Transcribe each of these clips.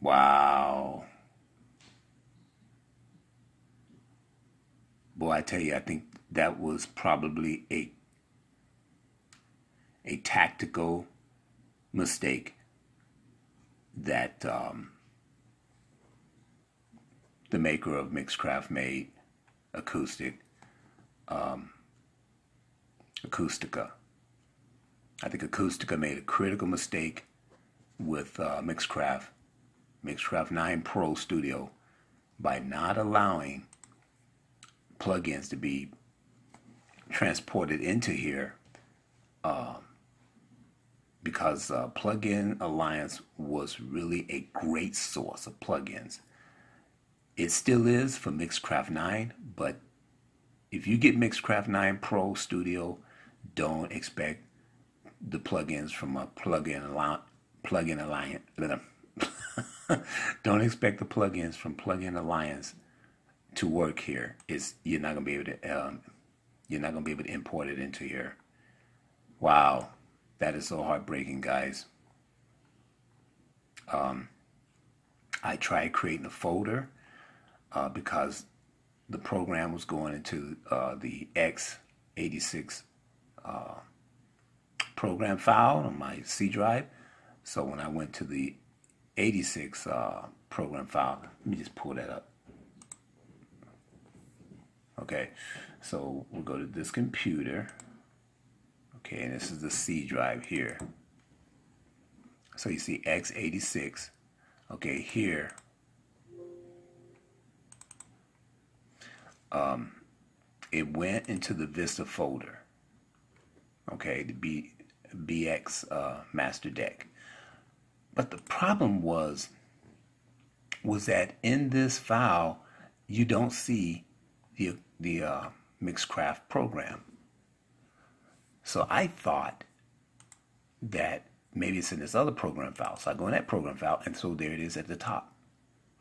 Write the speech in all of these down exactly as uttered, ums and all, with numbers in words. Wow. Boy, I tell you, I think that was probably a a tactical mistake that um, the maker of Mixcraft made, acoustic, um, Acoustica. I think Acoustica made a critical mistake with uh, Mixcraft, Mixcraft nine Pro Studio, by not allowing plugins to be transported into here, um, because uh, Plugin Alliance was really a great source of plugins. It still is for Mixcraft nine, but if you get Mixcraft nine Pro Studio, don't expect the plugins from a plugin alliance. Plugin Alliance. Don't expect the plugins from Plugin Alliance to work here. It's you're not gonna be able to. Um, you're not gonna be able to import it into here. Wow, that is so heartbreaking, guys. Um, I tried creating a folder uh, because the program was going into uh, the x eighty-six uh, program file on my C drive. So when I went to the eighty-six uh, program file, let me just pull that up. Okay, so we'll go to this computer. Okay, and this is the C drive here. So you see x eighty-six. Okay, here. Um, it went into the Vista folder. Okay, the B, BX uh, master deck. But the problem was, was that in this file, you don't see the, the uh, Mixcraft program. So I thought that maybe it's in this other program file. So I go in that program file, and so there it is at the top.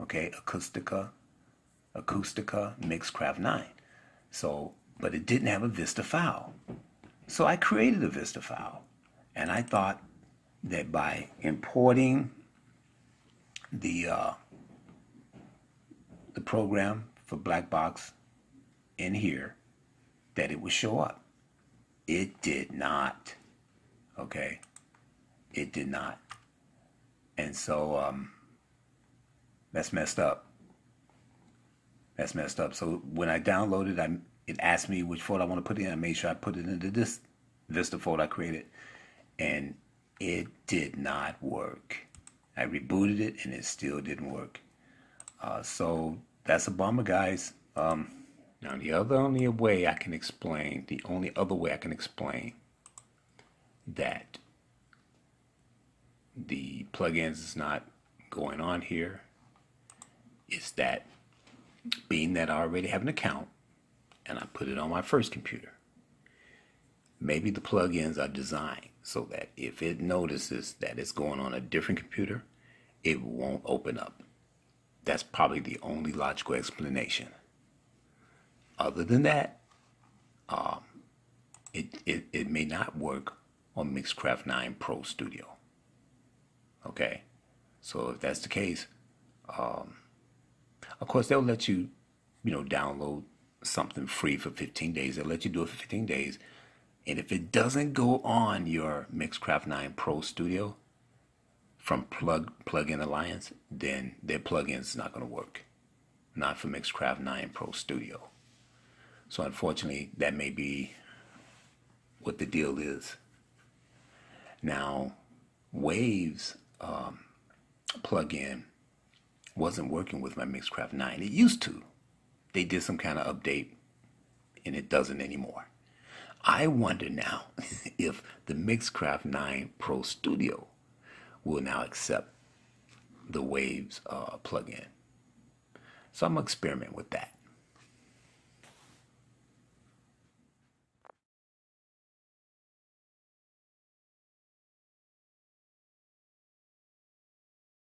Okay, Acoustica, Acoustica, Mixcraft nine. So, but it didn't have a Vista file. So I created a Vista file, and I thought that by importing the uh, the program for Black Box in here, that it would show up. It did not. Okay, it did not. And so um, that's messed up. That's messed up. So when I downloaded, I it asked me which folder I want to put it in. I made sure I put it into this Vista folder I created, and it did not work. I rebooted it and it still didn't work. Uh, so that's a bummer, guys. Um, now the other only way I can explain, the only other way I can explain that the plugins is not going on here is that, being that I already have an account and I put it on my first computer, maybe the plugins are designed so that if it notices that it's going on a different computer, it won't open up. That's probably the only logical explanation. Other than that, um, it, it, it may not work on Mixcraft nine Pro Studio. Okay, so if that's the case, um, of course they'll let you, you know, download something free for fifteen days. They'll let you do it for fifteen days. And if it doesn't go on your Mixcraft nine Pro Studio from Plug Plugin Alliance, then their plugin is not going to work. Not for Mixcraft nine Pro Studio. So unfortunately, that may be what the deal is. Now, Waves um, plugin wasn't working with my Mixcraft nine. It used to. They did some kind of update, and it doesn't anymore. I wonder now if the Mixcraft nine Pro Studio will now accept the Waves uh, plugin. So I'm going to experiment with that.